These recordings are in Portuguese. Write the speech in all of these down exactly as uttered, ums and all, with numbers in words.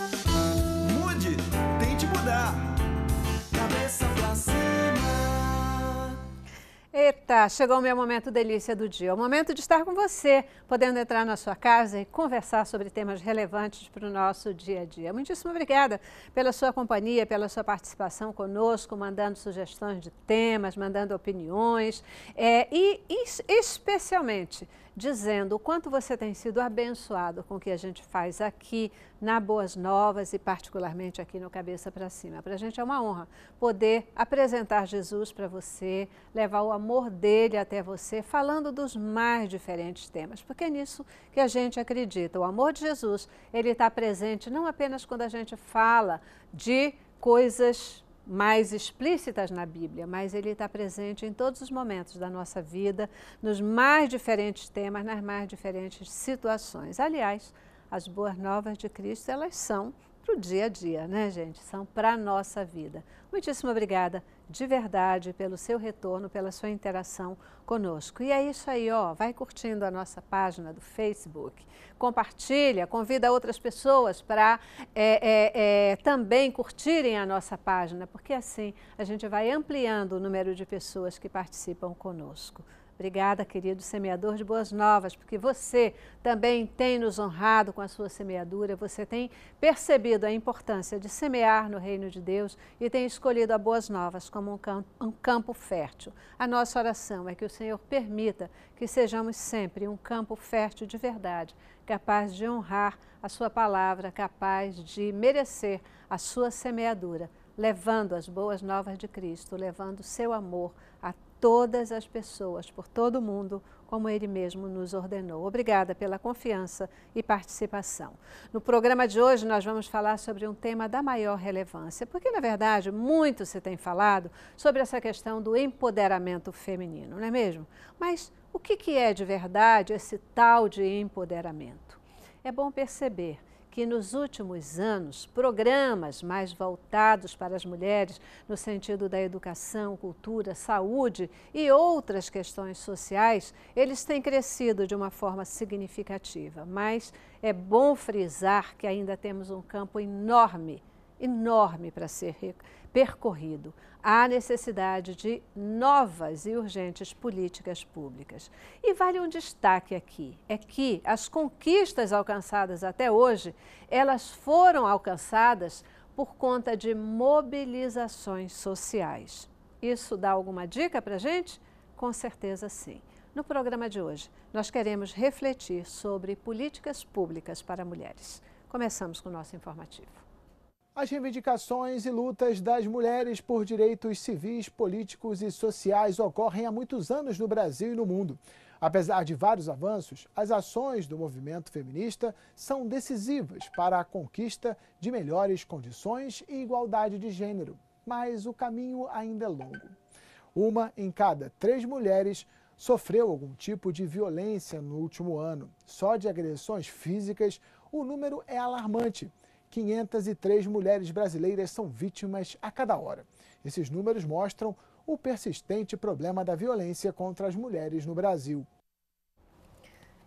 Mude, tente mudar. Cabeça pra cima. Eita, chegou o meu momento delícia do dia. É o momento de estar com você, podendo entrar na sua casa e conversar sobre temas relevantes para o nosso dia a dia. Muitíssimo obrigada pela sua companhia, pela sua participação conosco, mandando sugestões de temas, mandando opiniões é, e, e especialmente dizendo o quanto você tem sido abençoado com o que a gente faz aqui na Boas Novas e particularmente aqui no Cabeça para Cima. Para a gente é uma honra poder apresentar Jesus para você, levar o amor dele até você, falando dos mais diferentes temas, porque é nisso que a gente acredita. O amor de Jesus, ele está presente não apenas quando a gente fala de coisas mais explícitas na Bíblia, mas ele está presente em todos os momentos da nossa vida, nos mais diferentes temas, nas mais diferentes situações. Aliás, as boas novas de Cristo, elas são para o dia a dia, né, gente? São para a nossa vida. Muitíssimo obrigada, de verdade, pelo seu retorno, pela sua interação conosco. E é isso aí, ó, vai curtindo a nossa página do Facebook, compartilha, convida outras pessoas para é, é, é, também curtirem a nossa página, porque assim a gente vai ampliando o número de pessoas que participam conosco. Obrigada, querido semeador de Boas Novas, porque você também tem nos honrado com a sua semeadura, você tem percebido a importância de semear no reino de Deus e tem escolhido a Boas Novas como um campo, um campo fértil. A nossa oração é que o Senhor permita que sejamos sempre um campo fértil de verdade, capaz de honrar a sua palavra, capaz de merecer a sua semeadura, levando as Boas Novas de Cristo, levando o seu amor a todas as pessoas, por todo o mundo, como ele mesmo nos ordenou. Obrigada pela confiança e participação. No programa de hoje nós vamos falar sobre um tema da maior relevância, porque na verdade muito se tem falado sobre essa questão do empoderamento feminino, não é mesmo? Mas o que que é de verdade esse tal de empoderamento? É bom perceber que nos últimos anos, programas mais voltados para as mulheres no sentido da educação, cultura, saúde e outras questões sociais, eles têm crescido de uma forma significativa. Mas é bom frisar que ainda temos um campo enorme, enorme para ser percorrido. Há necessidade de novas e urgentes políticas públicas. E vale um destaque aqui, é que as conquistas alcançadas até hoje, elas foram alcançadas por conta de mobilizações sociais. Isso dá alguma dica para a gente? Com certeza sim. No programa de hoje, nós queremos refletir sobre políticas públicas para mulheres. Começamos com o nosso informativo. As reivindicações e lutas das mulheres por direitos civis, políticos e sociais ocorrem há muitos anos no Brasil e no mundo. Apesar de vários avanços, as ações do movimento feminista são decisivas para a conquista de melhores condições e igualdade de gênero. Mas o caminho ainda é longo. Uma em cada três mulheres sofreu algum tipo de violência no último ano. Só de agressões físicas, o número é alarmante. quinhentas e três mulheres brasileiras são vítimas a cada hora. Esses números mostram o persistente problema da violência contra as mulheres no Brasil.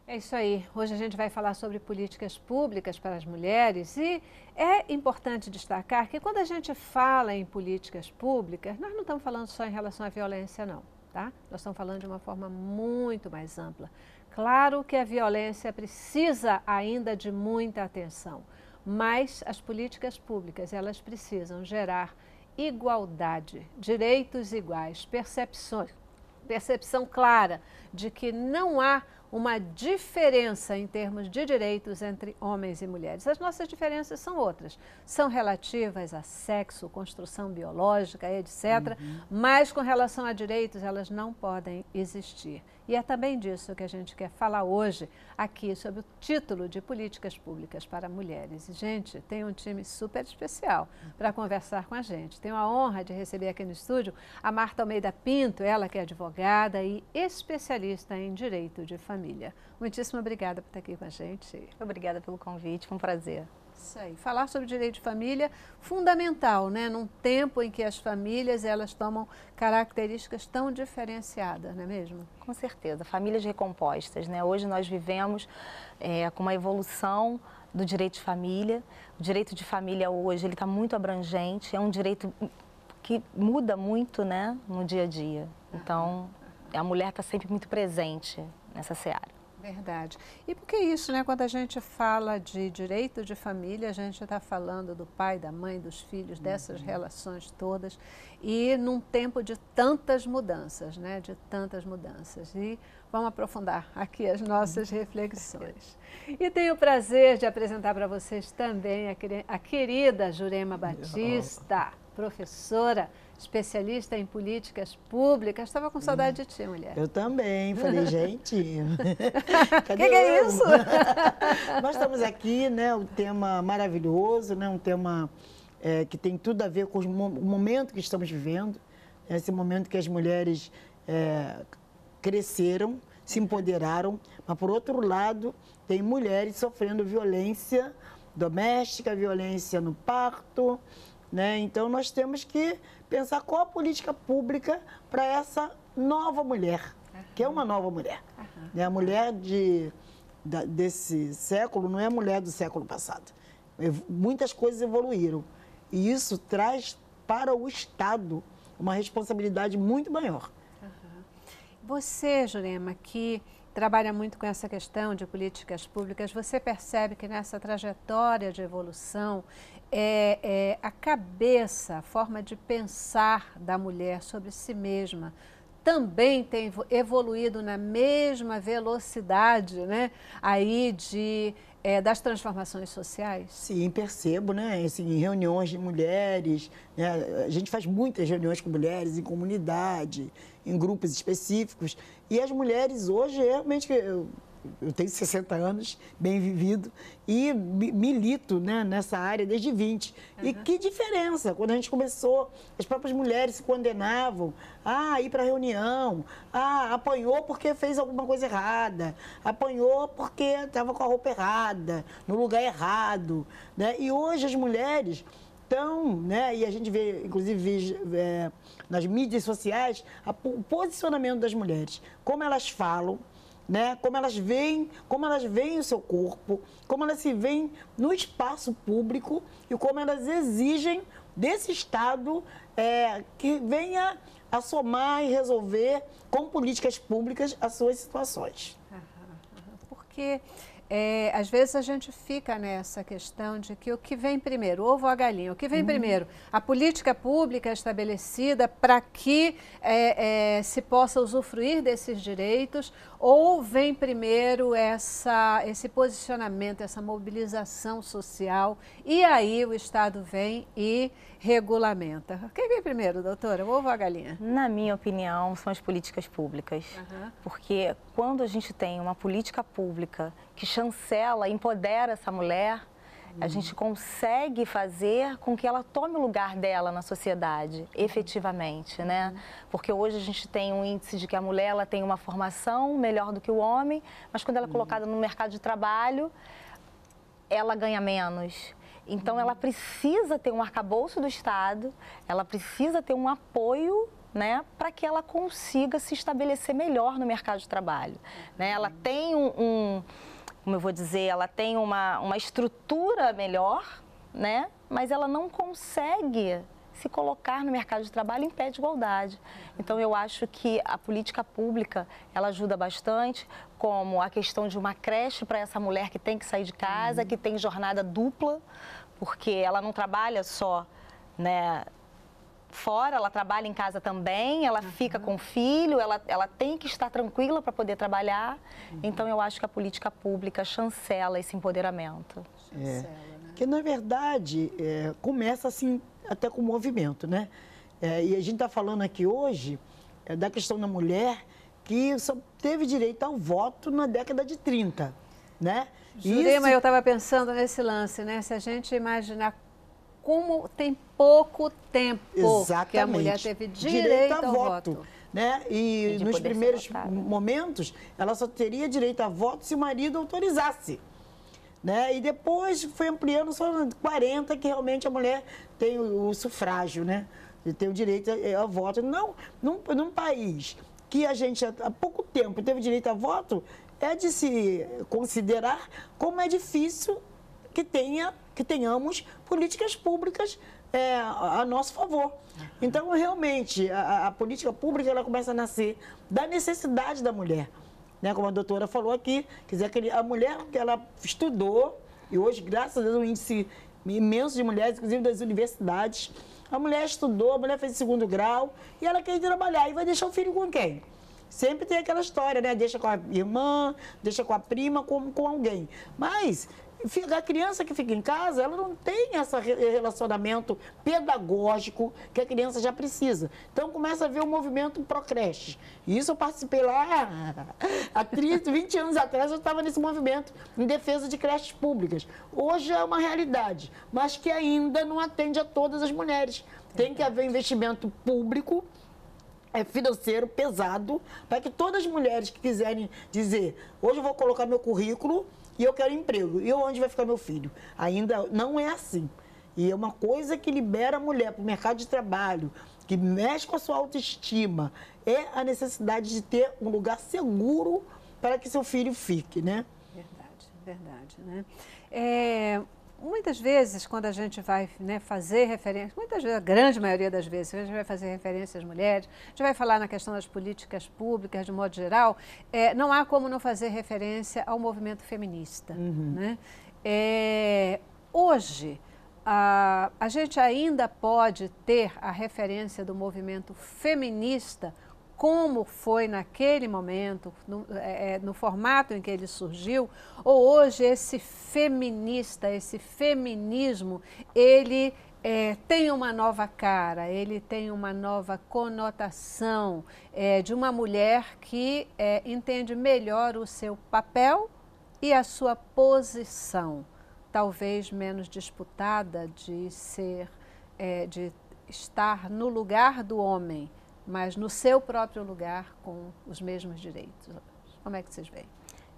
É isso aí. Hoje a gente vai falar sobre políticas públicas para as mulheres e é importante destacar que quando a gente fala em políticas públicas, nós não estamos falando só em relação à violência, não, tá? Nós estamos falando de uma forma muito mais ampla. Claro que a violência precisa ainda de muita atenção. Mas as políticas públicas, elas precisam gerar igualdade, direitos iguais, percepções, percepção clara de que não há uma diferença em termos de direitos entre homens e mulheres. As nossas diferenças são outras, são relativas a sexo, construção biológica, etcétera, uhum. Mas com relação a direitos, elas não podem existir. E é também disso que a gente quer falar hoje, aqui, sobre o título de Políticas Públicas para Mulheres. E, gente, tem um time super especial para conversar com a gente. Tenho a honra de receber aqui no estúdio a Marta Almeida Pinto, ela que é advogada e especialista em Direito de Família. Muitíssimo obrigada por estar aqui com a gente. Obrigada pelo convite, foi um prazer. Isso aí. Falar sobre direito de família, fundamental, né? Num tempo em que as famílias, elas tomam características tão diferenciadas, não é mesmo? Com certeza. Famílias recompostas, né? Hoje nós vivemos é, com uma evolução do direito de família. O direito de família hoje ele está muito abrangente, é um direito que muda muito, né, no dia a dia. Então, a mulher está sempre muito presente nessa seara. Verdade. E por que isso, né? Quando a gente fala de direito de família, a gente está falando do pai, da mãe, dos filhos, dessas relações todas, e num tempo de tantas mudanças, né? De tantas mudanças. E vamos aprofundar aqui as nossas reflexões. E tenho o prazer de apresentar para vocês também a querida Jurema Batista, professora, especialista em políticas públicas. Estava com saudade de ti, mulher. Eu também. Falei, gente, cadê que que é isso? Nós estamos aqui, né? Um tema maravilhoso, né? Um tema é, que tem tudo a ver com o momento que estamos vivendo. Esse momento que as mulheres é, cresceram, se empoderaram, mas, por outro lado, tem mulheres sofrendo violência doméstica, violência no parto, né? Então, nós temos que pensar qual a política pública para essa nova mulher, uhum. que é uma nova mulher. Uhum. Né? A mulher de, da, desse século não é a mulher do século passado. Muitas coisas evoluíram. E isso traz para o Estado uma responsabilidade muito maior. Uhum. Você, Jurema, que trabalha muito com essa questão de políticas públicas, você percebe que nessa trajetória de evolução, É, é, a cabeça, a forma de pensar da mulher sobre si mesma também tem evoluído na mesma velocidade, né, aí de, é, das transformações sociais? Sim, percebo, né, assim, em reuniões de mulheres, né, a gente faz muitas reuniões com mulheres em comunidade, em grupos específicos, e as mulheres hoje realmente... Eu, Eu tenho sessenta anos, bem vivido, e milito, né, nessa área desde vinte. Uhum. E que diferença! Quando a gente começou, as próprias mulheres se condenavam a ir para a reunião, ah, apanhou porque fez alguma coisa errada, apanhou porque estava com a roupa errada, no lugar errado, né? E hoje as mulheres... Então, né, e a gente vê, inclusive, é, nas mídias sociais, a, o posicionamento das mulheres, como elas falam, né? Como elas veem, como elas veem o seu corpo, como elas se veem no espaço público e como elas exigem desse Estado é, que venha a somar e resolver com políticas públicas as suas situações. Porque é, às vezes a gente fica nessa questão de que o que vem primeiro, ovo ou a galinha, o que vem hum. primeiro? A política pública estabelecida para que é, é, se possa usufruir desses direitos, ou vem primeiro essa, esse posicionamento, essa mobilização social, e aí o Estado vem e regulamenta? O que vem primeiro, doutora, o ovo ou a galinha? Na minha opinião, são as políticas públicas, uhum. porque quando a gente tem uma política pública que chancela, empodera essa mulher, uhum. a gente consegue fazer com que ela tome o lugar dela na sociedade, uhum. efetivamente, né? Uhum. Porque hoje a gente tem um índice de que a mulher ela tem uma formação melhor do que o homem, mas quando ela é uhum. colocada no mercado de trabalho, ela ganha menos. Então, uhum. ela precisa ter um arcabouço do Estado, ela precisa ter um apoio, né, para que ela consiga se estabelecer melhor no mercado de trabalho. Uhum. Né? Ela tem um, um, como eu vou dizer, ela tem uma, uma estrutura melhor, né, mas ela não consegue se colocar no mercado de trabalho em pé de igualdade. Então, eu acho que a política pública, ela ajuda bastante, como a questão de uma creche para essa mulher que tem que sair de casa, uhum. que tem jornada dupla, porque ela não trabalha só, né, fora, ela trabalha em casa também, ela uhum. fica com o filho, ela, ela tem que estar tranquila para poder trabalhar. Uhum. Então, eu acho que a política pública chancela esse empoderamento. Chancela, é. Né? Que, na verdade, é, começa assim... até com o movimento, né? É, e a gente está falando aqui hoje é, da questão da mulher que só teve direito ao voto na década de trinta, né? Jurema, isso... eu estava pensando nesse lance, né? Se a gente imaginar como tem pouco tempo Exatamente. Que a mulher teve direito, direito ao, ao voto. voto. Né? E, e nos primeiros momentos, ela só teria direito a voto se o marido autorizasse. Né? E depois foi ampliando só quarenta que realmente a mulher tem o, o sufrágio, né? Tem o direito a, a voto. Não, num, num país que a gente há pouco tempo teve direito a voto, é de se considerar como é difícil que, tenha, que tenhamos políticas públicas é, a nosso favor. Então, realmente, a, a política pública ela começa a nascer da necessidade da mulher. Né? Como a doutora falou aqui, quer dizer, a mulher que ela estudou, e hoje, graças a Deus, um índice imenso de mulheres, inclusive das universidades, a mulher estudou, a mulher fez segundo grau e ela quer ir trabalhar. E vai deixar o filho com quem? Sempre tem aquela história, né? Deixa com a irmã, deixa com a prima, com, com alguém. Mas a criança que fica em casa, ela não tem esse relacionamento pedagógico que a criança já precisa. Então, começa a ver o movimento pró-creche. E isso eu participei lá há trinta, vinte anos atrás, eu estava nesse movimento em defesa de creches públicas. Hoje é uma realidade, mas que ainda não atende a todas as mulheres. Tem que haver investimento público, é financeiro, pesado, para que todas as mulheres que quiserem dizer, hoje eu vou colocar meu currículo, e eu quero emprego, e onde vai ficar meu filho? Ainda não é assim. E é uma coisa que libera a mulher para o mercado de trabalho, que mexe com a sua autoestima, é a necessidade de ter um lugar seguro para que seu filho fique, né? Verdade, verdade, né? É, muitas vezes, quando a gente vai né, fazer referência, muitas vezes, a grande maioria das vezes, a gente vai fazer referência às mulheres, a gente vai falar na questão das políticas públicas, de modo geral, é, não há como não fazer referência ao movimento feminista. Uhum. Né? É, hoje, a, a gente ainda pode ter a referência do movimento feminista como foi naquele momento, no, é, no formato em que ele surgiu, ou hoje esse feminista, esse feminismo, ele é, tem uma nova cara, ele tem uma nova conotação é, de uma mulher que é, entende melhor o seu papel e a sua posição, talvez menos disputada de ser, é, de estar no lugar do homem, mas no seu próprio lugar, com os mesmos direitos. Como é que vocês veem?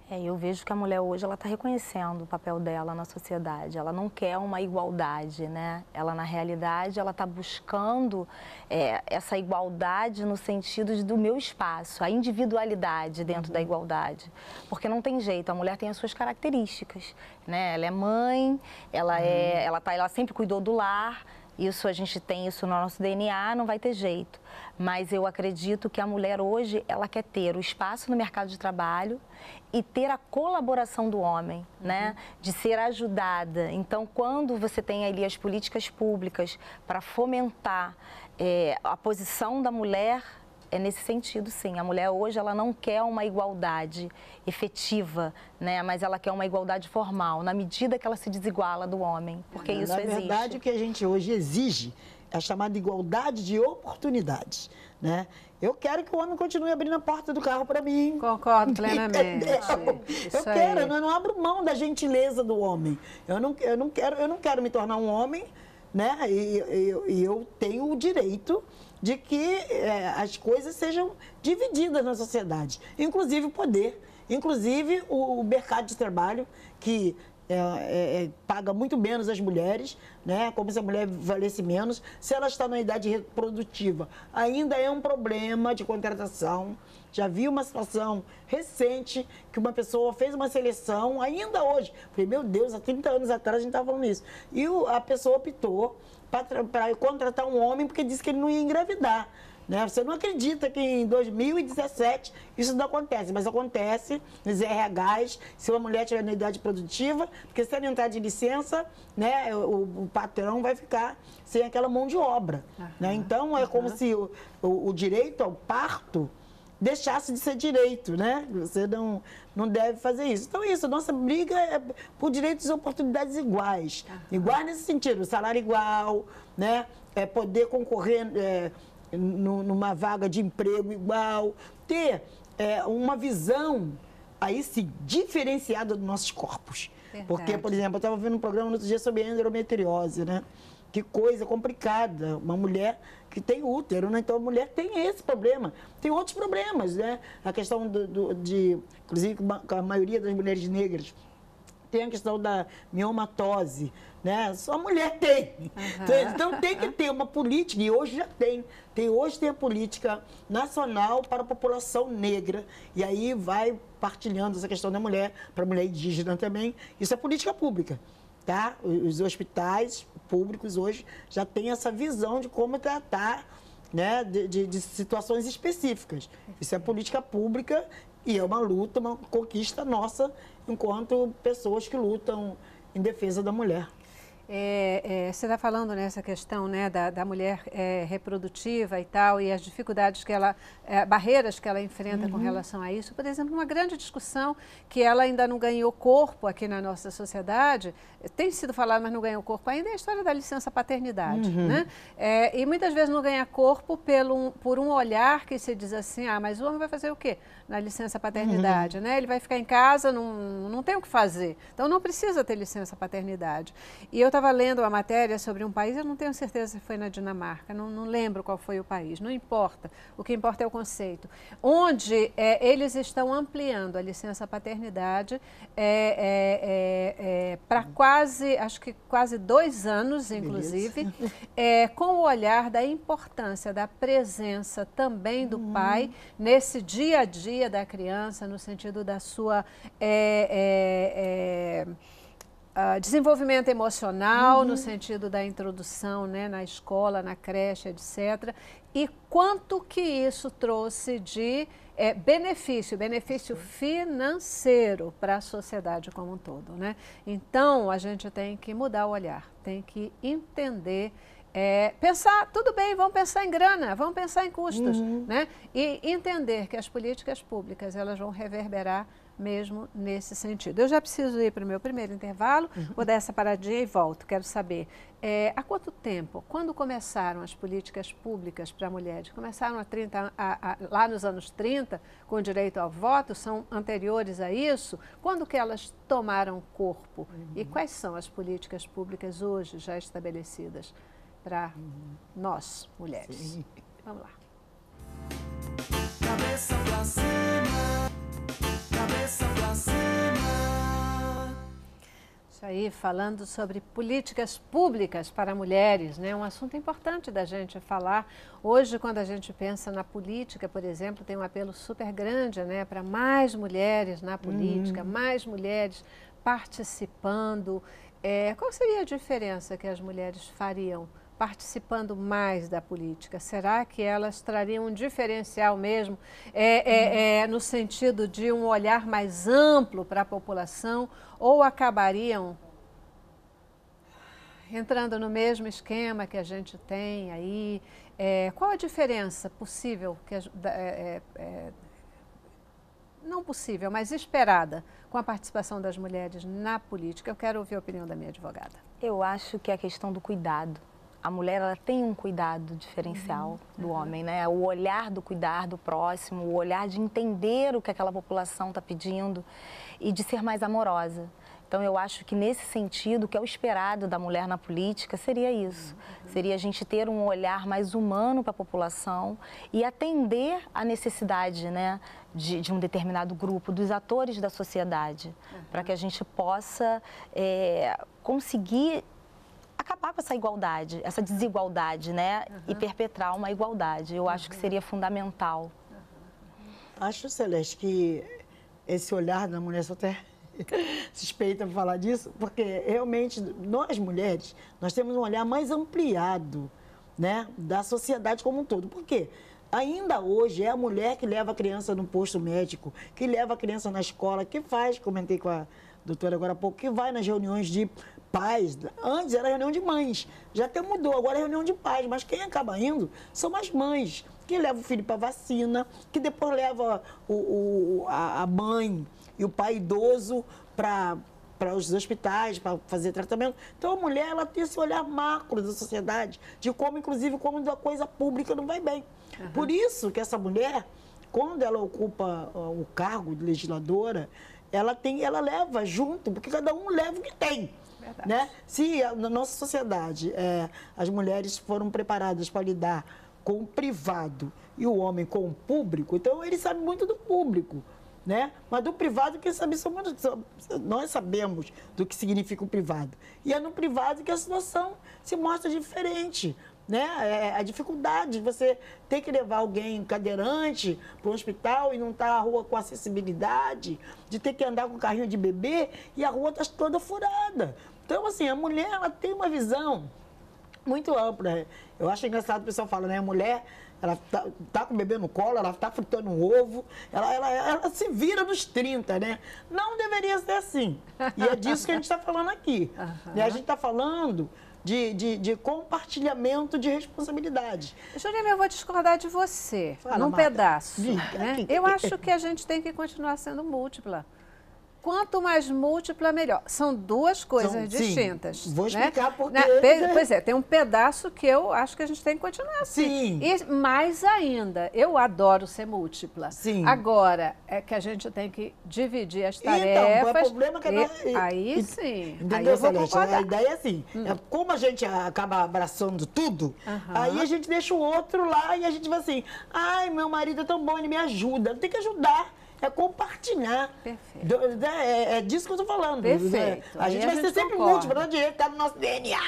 É, eu vejo que a mulher hoje ela está reconhecendo o papel dela na sociedade, ela não quer uma igualdade, né? Ela, na realidade, ela está buscando é, essa igualdade no sentido do meu espaço, a individualidade dentro uhum. da igualdade. Porque não tem jeito, a mulher tem as suas características, né? Ela é mãe, ela, uhum. é, ela, tá, ela sempre cuidou do lar, isso a gente tem isso no nosso D N A, não vai ter jeito. Mas eu acredito que a mulher hoje, ela quer ter o espaço no mercado de trabalho e ter a colaboração do homem, uhum. né? De ser ajudada. Então, quando você tem ali as políticas públicas para fomentar é, a posição da mulher, é nesse sentido, sim. A mulher hoje, ela não quer uma igualdade efetiva, né? Mas ela quer uma igualdade formal, na medida que ela se desiguala do homem, porque isso existe. Na verdade, o que a gente hoje exige é a chamada igualdade de oportunidades, né? Eu quero que o homem continue abrindo a porta do carro para mim. Concordo plenamente. Eu quero, eu não abro mão da gentileza do homem. Eu não, eu não, quero, eu não quero me tornar um homem, né? E, e, e eu tenho o direito de que é, as coisas sejam divididas na sociedade, inclusive o poder, inclusive o, o mercado de trabalho, que é, é, paga muito menos as mulheres, né? Como se a mulher valesse menos, se ela está na idade reprodutiva. Ainda é um problema de contratação. Já vi uma situação recente que uma pessoa fez uma seleção, ainda hoje. Falei, meu Deus, há trinta anos atrás a gente estava falando isso. E o, a pessoa optou para contratar um homem porque disse que ele não ia engravidar. Né? Você não acredita que em dois mil e dezessete isso não acontece, mas acontece nos R Hs, se uma mulher tiver na idade produtiva, porque se ela entrar de licença, né, o, o patrão vai ficar sem aquela mão de obra. Uhum, né? Então, é uhum. como se o, o, o direito ao parto deixasse de ser direito, né? Você não, não deve fazer isso. Então, isso, nossa briga é por direitos e oportunidades iguais. Iguais nesse sentido, salário igual, né? É poder concorrer é, numa vaga de emprego igual, ter é, uma visão, aí sim, diferenciada dos nossos corpos. Verdade. Porque, por exemplo, eu estava vendo um programa no outro dia sobre endometriose, né? Que coisa complicada, uma mulher que tem útero, né? Então a mulher tem esse problema, tem outros problemas, né? A questão do, do, de, inclusive com a maioria das mulheres negras, tem a questão da miomatose, né? Só a mulher tem. Uhum. Então tem que ter uma política, e hoje já tem, tem hoje tem a política nacional para a população negra, e aí vai partilhando essa questão da mulher, para a mulher indígena também, isso é política pública. tá? Os hospitais públicos hoje já têm essa visão de como tratar, né, de, de, de situações específicas. Isso é política pública e é uma luta, uma conquista nossa enquanto pessoas que lutam em defesa da mulher. É, é, você está falando nessa questão, né, da, da mulher é, reprodutiva e tal, e as dificuldades que ela, é, barreiras que ela enfrenta, uhum, com relação a isso. Por exemplo, uma grande discussão que ela ainda não ganhou corpo aqui na nossa sociedade, tem sido falado, mas não ganhou corpo ainda, é a história da licença paternidade, uhum, né? É, e muitas vezes não ganha corpo pelo, por um olhar que se diz assim, ah, mas o homem vai fazer o quê na licença paternidade, uhum, né? Ele vai ficar em casa, não, não tem o que fazer, então não precisa ter licença paternidade. E eu estava Eu estava lendo uma matéria sobre um país, eu não tenho certeza se foi na Dinamarca, não, não lembro qual foi o país, não importa, o que importa é o conceito, onde é, eles estão ampliando a licença paternidade é, é, é, para quase, acho que quase dois anos, inclusive, é, com o olhar da importância da presença também do, uhum, pai nesse dia a dia da criança, no sentido da sua... É, é, é, Uh, desenvolvimento emocional, uhum, no sentido da introdução, né, na escola, na creche, etcétera. E quanto que isso trouxe de é, benefício, benefício financeiro para a sociedade como um todo, né? Então, a gente tem que mudar o olhar, tem que entender... É, pensar, tudo bem, vamos pensar em grana, vamos pensar em custos, uhum, né? E entender que as políticas públicas, elas vão reverberar mesmo nesse sentido. Eu já preciso ir para o meu primeiro intervalo, uhum, vou dar essa paradinha e volto. Quero saber, é, há quanto tempo, quando começaram as políticas públicas para mulheres? Começaram há trinta, a, a, lá nos anos trinta, com direito ao voto, são anteriores a isso? Quando que elas tomaram corpo? Uhum. E quais são as políticas públicas hoje já estabelecidas para nós, mulheres? Sim. Vamos lá. Cabeça pra cima, cabeça pra cima. Isso aí, falando sobre políticas públicas para mulheres, né? Um assunto importante da gente falar. Hoje, quando a gente pensa na política, por exemplo, tem um apelo super grande, né, para mais mulheres na política, uhum, mais mulheres participando. É, qual seria a diferença que as mulheres fariam participando mais da política? Será que elas trariam um diferencial mesmo, é, é, é, no sentido de um olhar mais amplo para a população, ou acabariam entrando no mesmo esquema que a gente tem aí? É, qual a diferença possível, que a, é, é, não possível, mas esperada, com a participação das mulheres na política? Eu quero ouvir a opinião da minha advogada. Eu acho que é a questão do cuidado. A mulher, ela tem um cuidado diferencial, uhum, do homem, né? O olhar do cuidar do próximo, o olhar de entender o que aquela população está pedindo e de ser mais amorosa. Então, eu acho que nesse sentido, o que é o esperado da mulher na política seria isso. Uhum. Seria a gente ter um olhar mais humano para a população e atender à necessidade, né, de, de um determinado grupo, dos atores da sociedade, uhum, para que a gente possa é, conseguir acabar com essa igualdade, essa desigualdade, né, uhum, e perpetrar uma igualdade. Eu, uhum, acho que seria fundamental. Acho, Celeste, que esse olhar da mulher só tem... suspeita para falar disso, porque realmente nós mulheres, nós temos um olhar mais ampliado, né, da sociedade como um todo. Por quê? Ainda hoje é a mulher que leva a criança no posto médico, que leva a criança na escola, que faz, comentei com a doutora agora há pouco, que vai nas reuniões de pais. Antes era reunião de mães, já até mudou, agora é reunião de pais, mas quem acaba indo são as mães, que leva o filho para vacina, que depois leva o, o, a, a mãe e o pai idoso para para os hospitais, para fazer tratamento. Então, a mulher, ela tem esse olhar macro da sociedade, de como, inclusive, como a coisa pública não vai bem. Uhum. Por isso que essa mulher, quando ela ocupa uh, o cargo de legisladora, ela tem, ela leva junto, porque cada um leva o que tem. Verdade. Né? Se a, na nossa sociedade é, as mulheres foram preparadas para lidar com o privado e o homem com o público, então ele sabe muito do público, né? Mas do privado, quem sabe, somos, nós sabemos do que significa o privado. E é no privado que a situação se mostra diferente, né? É a dificuldade de você ter que levar alguém cadeirante para o hospital e não estar na rua com acessibilidade, de ter que andar com carrinho de bebê e a rua está toda furada. Então, assim, a mulher, ela tem uma visão muito ampla. Eu acho engraçado o pessoal fala, né? A mulher, ela tá, tá com o bebê no colo, ela tá fritando um ovo, ela, ela, ela se vira nos trinta, né? Não deveria ser assim. E é disso que a gente está falando aqui. Uhum. E a gente está falando de, de, de compartilhamento de responsabilidade. Jurema, eu vou discordar de você, fala, num Marta, pedaço. De, né? que, que, eu que, acho que, que a gente tem que continuar sendo múltipla. Quanto mais múltipla, melhor. São duas coisas São, distintas. Sim. Vou explicar, né? Porque... Na, pois é, tem um pedaço que eu acho que a gente tem que continuar assim. Sim. E mais ainda, eu adoro ser múltipla. Sim. Agora, é que a gente tem que dividir as tarefas. Então, é problema que a gente... Aí sim. Entendeu, Celeste? A ideia é assim, hum. é como a gente acaba abraçando tudo, uhum. aí a gente deixa o outro lá e a gente vai assim, ai, meu marido é tão bom, ele me ajuda. Tem que ajudar. É compartilhar. Perfeito. É, é, é disso que eu estou falando. Perfeito. É, a gente e vai a gente ser sempre concorda. múltipla, não adianta, tá no nosso D N A.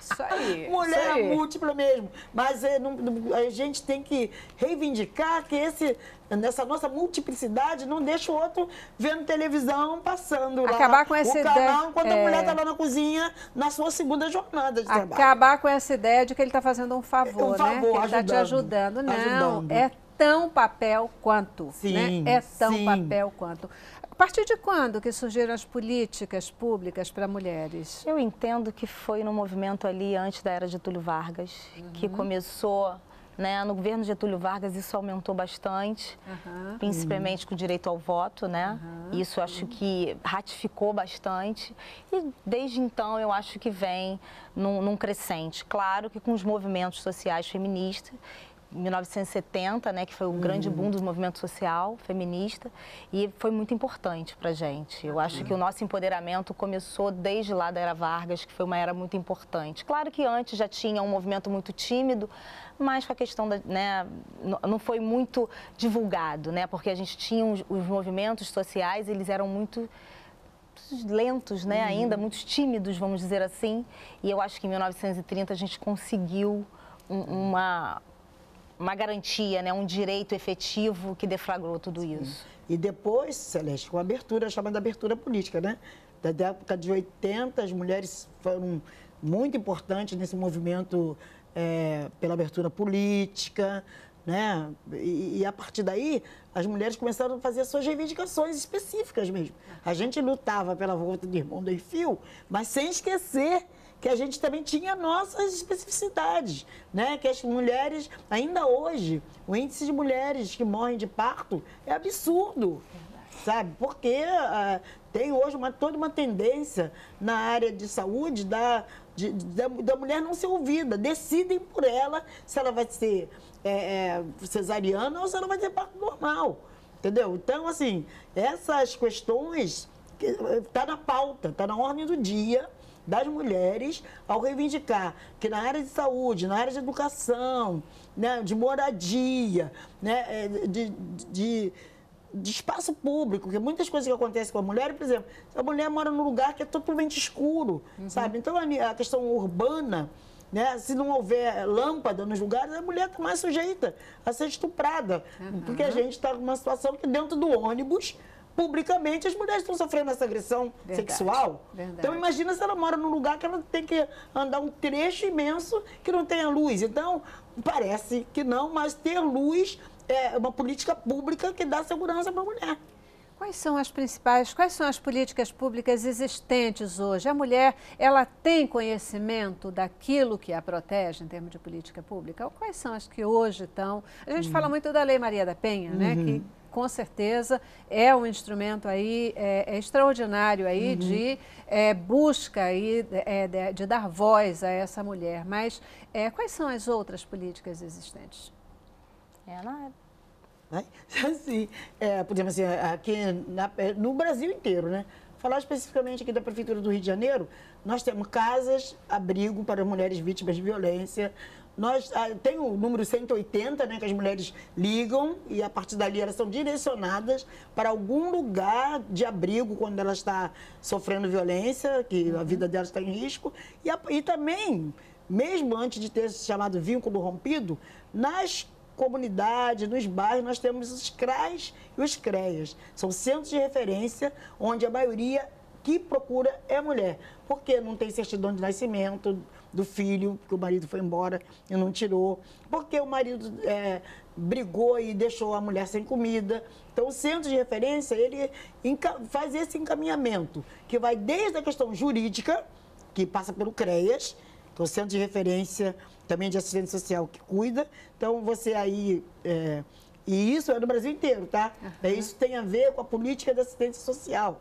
Isso aí. Mulher isso aí. múltipla mesmo. Mas é, não, a gente tem que reivindicar que esse, nessa nossa multiplicidade não deixa o outro vendo televisão, passando lá Acabar com essa o ideia, canal, enquanto é... a mulher está lá na cozinha, na sua segunda jornada de trabalho. Acabar com essa ideia de que ele está fazendo um favor, um favor né? Que ele está te ajudando. Não, ajudando. é tão papel quanto, sim, né? É tão sim. papel quanto. A partir de quando que surgiram as políticas públicas para mulheres? Eu entendo que foi no movimento ali antes da era de Getúlio Vargas, uhum. que começou, né? No governo de Getúlio Vargas isso aumentou bastante, uhum. principalmente com o direito ao voto, né? Uhum. Isso eu acho que ratificou bastante e desde então eu acho que vem num, num crescente. Claro que com os movimentos sociais feministas, mil novecentos e setenta, né, que foi o uhum. grande boom do movimento social feminista e foi muito importante para a gente. Eu acho uhum. que o nosso empoderamento começou desde lá da era Vargas, que foi uma era muito importante. Claro que antes já tinha um movimento muito tímido, mas com a questão da, né, não foi muito divulgado, né, porque a gente tinha os, os movimentos sociais, eles eram muito lentos, né, uhum. ainda muito tímidos, vamos dizer assim. E eu acho que em mil novecentos e trinta a gente conseguiu um, uma uma garantia, né? Um direito efetivo que deflagrou tudo Sim. isso. E depois, Celeste, com a abertura, chamada abertura política, né? Da época de oitenta, as mulheres foram muito importantes nesse movimento é, pela abertura política, né? E, e a partir daí, as mulheres começaram a fazer suas reivindicações específicas mesmo. A gente lutava pela volta do irmão do Enfio, mas sem esquecer que a gente também tinha nossas especificidades, né? Que as mulheres, ainda hoje, o índice de mulheres que morrem de parto é absurdo, sabe? Porque uh, tem hoje uma, toda uma tendência na área de saúde da, de, da, da mulher não ser ouvida. Decidem por ela se ela vai ser é, é, cesariana ou se ela vai ter parto normal, entendeu? Então, assim, essas questões tá na pauta, tá na ordem do dia das mulheres ao reivindicar que na área de saúde, na área de educação, né, de moradia, né, de, de, de espaço público, porque muitas coisas que acontecem com a mulher, por exemplo, a mulher mora num lugar que é totalmente escuro, uhum. sabe? Então, a questão urbana, né? Se não houver lâmpada nos lugares, a mulher está mais sujeita a ser estuprada, uhum. porque a gente está numa situação que dentro do ônibus, publicamente, as mulheres estão sofrendo essa agressão verdade, sexual. Verdade. Então, imagina se ela mora num lugar que ela tem que andar um trecho imenso que não tenha luz. Então, parece que não, mas ter luz é uma política pública que dá segurança para a mulher. Quais são as principais, quais são as políticas públicas existentes hoje? A mulher, ela tem conhecimento daquilo que a protege em termos de política pública? Ou quais são as que hoje estão? A gente uhum. fala muito da Lei Maria da Penha, uhum. né? Que, com certeza, é um instrumento aí, é, é extraordinário aí uhum. de é, busca, aí, é, de, de dar voz a essa mulher. Mas é, quais são as outras políticas existentes? Ela... Assim, é, por exemplo, assim, aqui na, no Brasil inteiro, né? Falar especificamente aqui da Prefeitura do Rio de Janeiro, nós temos casas, abrigo para mulheres vítimas de violência. Nós, tem o número cento e oitenta, né, que as mulheres ligam e a partir dali elas são direcionadas para algum lugar de abrigo quando ela está sofrendo violência, que a vida dela está em risco. E, a, e também, mesmo antes de ter esse chamado vínculo rompido, nas comunidade, nos bairros, nós temos os CRAS e os CREAS. São centros de referência onde a maioria que procura é a mulher, porque não tem certidão de nascimento do filho, porque o marido foi embora e não tirou, porque o marido é, brigou e deixou a mulher sem comida. Então, o centro de referência, ele faz esse encaminhamento, que vai desde a questão jurídica, que passa pelo CREAS, que é o centro de referência também de assistência social que cuida. Então, você aí... É, e isso é no Brasil inteiro, tá? Uhum. Isso tem a ver com a política da assistência social,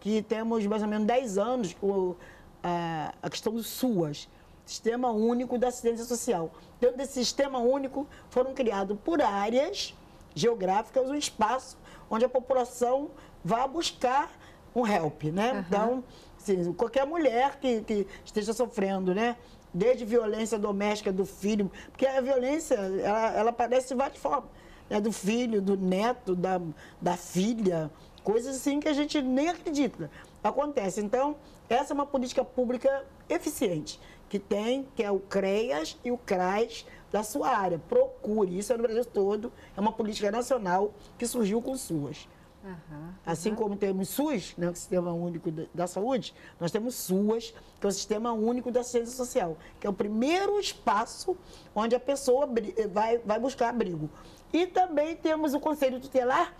que temos mais ou menos dez anos com a, a questão do SUAS, Sistema Único da Assistência Social. Dentro desse Sistema Único foram criados por áreas geográficas um espaço onde a população vai buscar um help, né? Uhum. Então, assim, qualquer mulher que, que esteja sofrendo, né? Desde violência doméstica do filho, porque a violência, ela, ela aparece de várias formas, né? Do filho, do neto, da, da filha... Coisas assim que a gente nem acredita. Acontece. Então, essa é uma política pública eficiente, que tem, que é o CREAS e o CRAS da sua área. Procure. Isso é no Brasil todo. É uma política nacional que surgiu com o SUAS. Uhum, uhum. Assim como temos SUS, né, que é o Sistema Único da Saúde, nós temos SUAS, que é o Sistema Único da Assistência Social, que é o primeiro espaço onde a pessoa vai, vai buscar abrigo. E também temos o Conselho Tutelar.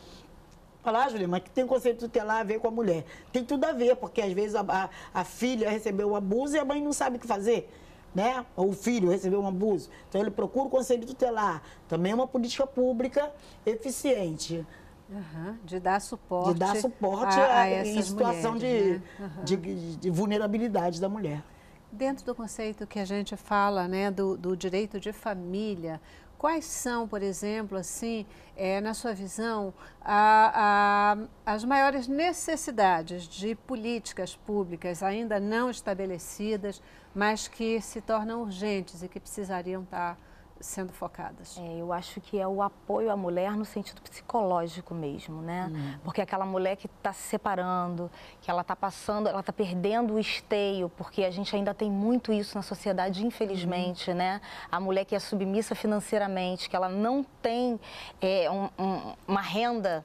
Falar, Jurema, que tem conceito tutelar a ver com a mulher. Tem tudo a ver, porque às vezes a, a, a filha recebeu um abuso e a mãe não sabe o que fazer, né? Ou o filho recebeu um abuso. Então, ele procura o conselho tutelar. Também é uma política pública eficiente. Uhum, de dar suporte, de dar suporte a, a, a essas em situação mulheres, de, né? Uhum. de, de, de vulnerabilidade da mulher. Dentro do conceito que a gente fala, né, do, do direito de família, quais são, por exemplo, assim, é, na sua visão, a, a, as maiores necessidades de políticas públicas ainda não estabelecidas, mas que se tornam urgentes e que precisariam estar sendo focadas? É, eu acho que é o apoio à mulher no sentido psicológico mesmo, né? Uhum. Porque aquela mulher que está se separando, que ela está passando, ela está perdendo o esteio, porque a gente ainda tem muito isso na sociedade, infelizmente, uhum. né? A mulher que é submissa financeiramente, que ela não tem é, um, um, uma renda,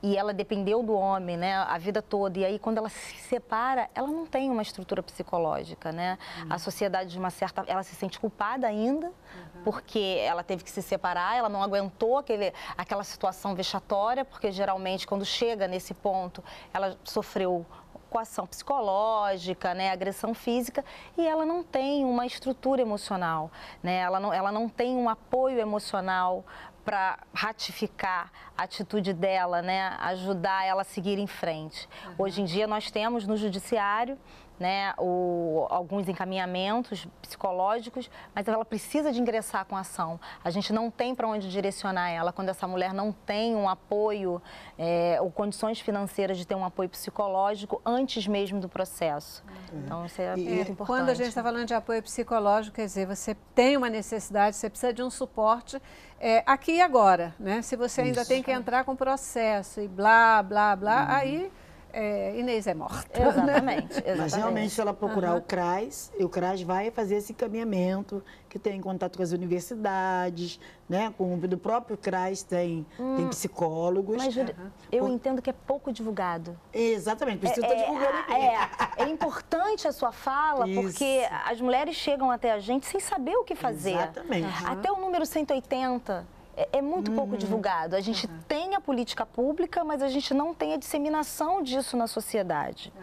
e ela dependeu do homem, né, a vida toda. E aí, quando ela se separa, ela não tem uma estrutura psicológica, né? Uhum. A sociedade, de uma certa... Ela se sente culpada ainda, uhum. porque ela teve que se separar, ela não aguentou aquele, aquela situação vexatória, porque, geralmente, quando chega nesse ponto, ela sofreu coação psicológica, né, agressão física, e ela não tem uma estrutura emocional, né? Ela não, ela não tem um apoio emocional para ratificar a atitude dela, né, ajudar ela a seguir em frente. Uhum. Hoje em dia nós temos no judiciário, né, o, alguns encaminhamentos psicológicos, mas ela precisa de ingressar com a ação. A gente não tem para onde direcionar ela quando essa mulher não tem um apoio é, ou condições financeiras de ter um apoio psicológico antes mesmo do processo. Uhum. Então, isso é e, muito importante. Quando a gente está falando de apoio psicológico, quer dizer, você tem uma necessidade, você precisa de um suporte é, aqui e agora, né? Se você ainda isso. tem que entrar com o processo e blá, blá, blá, uhum. aí... É, Inês é morta. Exatamente, exatamente. Mas realmente, se ela procurar uhum. o CRAS, o CRAS vai fazer esse encaminhamento, que tem contato com as universidades, né? Com o do próprio CRAS tem, hum. tem psicólogos. Mas uhum. eu Por... entendo que é pouco divulgado. Exatamente, precisa é, estar é, divulgando aqui. É, é importante a sua fala, isso. porque as mulheres chegam até a gente sem saber o que fazer. Exatamente. Uhum. Até o número cento e oitenta... É muito pouco uhum. divulgado. A gente uhum. tem a política pública, mas a gente não tem a disseminação disso na sociedade. Uhum.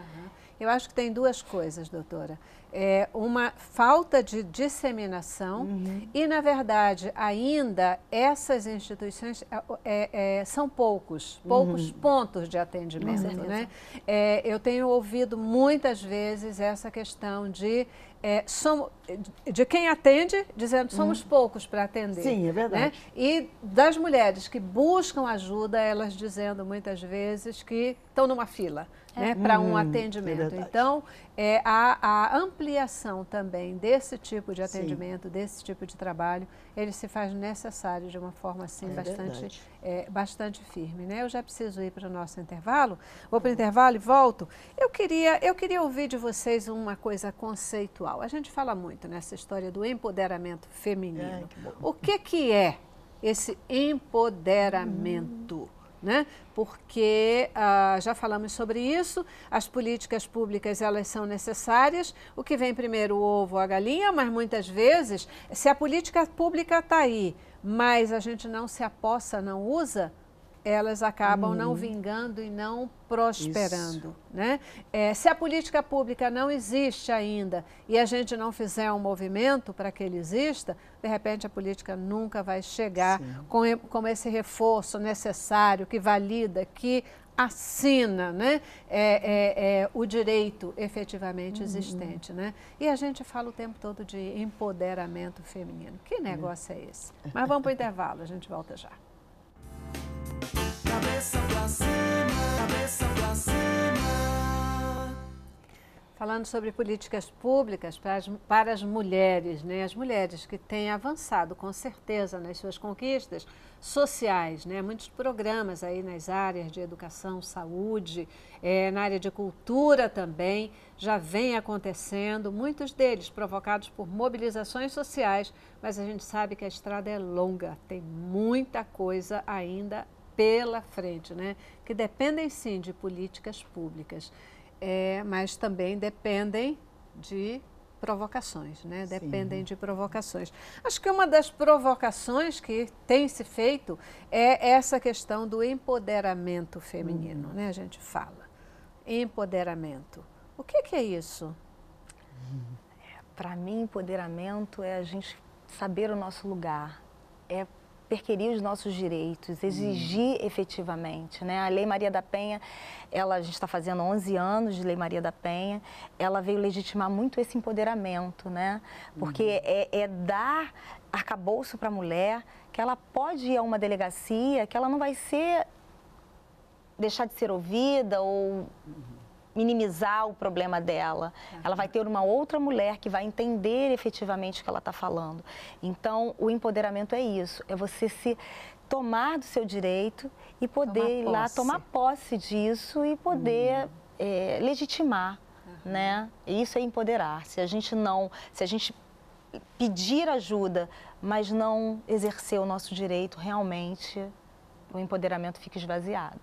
Eu acho que tem duas coisas, doutora. É uma falta de disseminação uhum. e, na verdade, ainda essas instituições é, é, são poucos, poucos uhum. pontos de atendimento. Uhum. Né? É, eu tenho ouvido muitas vezes essa questão de... É, somos, de quem atende, dizendo que somos uhum. poucos para atender. Sim, é verdade. Né? E das mulheres que buscam ajuda, elas dizendo muitas vezes que estão numa fila é. né, para um hum, atendimento. É então, é, a, a ampliação também desse tipo de atendimento, sim. desse tipo de trabalho, ele se faz necessário de uma forma assim, é bastante, é, bastante firme. Né? Eu já preciso ir para o nosso intervalo, vou para o intervalo e volto. Eu queria, eu queria ouvir de vocês uma coisa conceitual. A gente fala muito nessa história do empoderamento feminino. Ai, que o que, que é esse empoderamento? Hum. né? Porque ah, já falamos sobre isso, as políticas públicas elas são necessárias, o que vem primeiro o ovo ou a galinha, mas muitas vezes, se a política pública está aí, mas a gente não se apossa, não usa, elas acabam hum. não vingando e não prosperando. Né? É, se a política pública não existe ainda e a gente não fizer um movimento para que ele exista, de repente a política nunca vai chegar com, com esse reforço necessário que valida, que assina, né? é, é, é, o direito efetivamente uhum. existente. Né? E a gente fala o tempo todo de empoderamento feminino. Que negócio uhum. é esse? Mas vamos para o intervalo, a gente volta já. Cabeça pra cima, cabeça pra cima. Falando sobre políticas públicas para as, para as mulheres, né? As mulheres que têm avançado com certeza nas suas conquistas sociais, né? Muitos programas aí nas áreas de educação, saúde, é, na área de cultura também, já vem acontecendo, muitos deles provocados por mobilizações sociais, mas a gente sabe que a estrada é longa, tem muita coisa ainda acontecendo pela frente, né? Que dependem sim de políticas públicas, é, mas também dependem de provocações, né? Dependem sim. de provocações. Acho que uma das provocações que tem se feito é essa questão do empoderamento feminino, hum. né? A gente fala empoderamento. O que, que é isso? Hum. É, para mim, empoderamento é a gente saber o nosso lugar, é requerir os nossos direitos, exigir hum. efetivamente, né? A Lei Maria da Penha, ela, a gente está fazendo onze anos de Lei Maria da Penha, ela veio legitimar muito esse empoderamento, né? Porque hum. é, é dar arcabouço para a mulher, que ela pode ir a uma delegacia, que ela não vai ser, deixar de ser ouvida ou minimizar o problema dela. Uhum. Ela vai ter uma outra mulher que vai entender efetivamente o que ela está falando. Então, o empoderamento é isso, é você se tomar do seu direito e poder ir lá tomar posse disso e poder uhum. é, legitimar, uhum. né? Isso é empoderar. Se a gente não, se a gente pedir ajuda, mas não exercer o nosso direito, realmente o empoderamento fica esvaziado.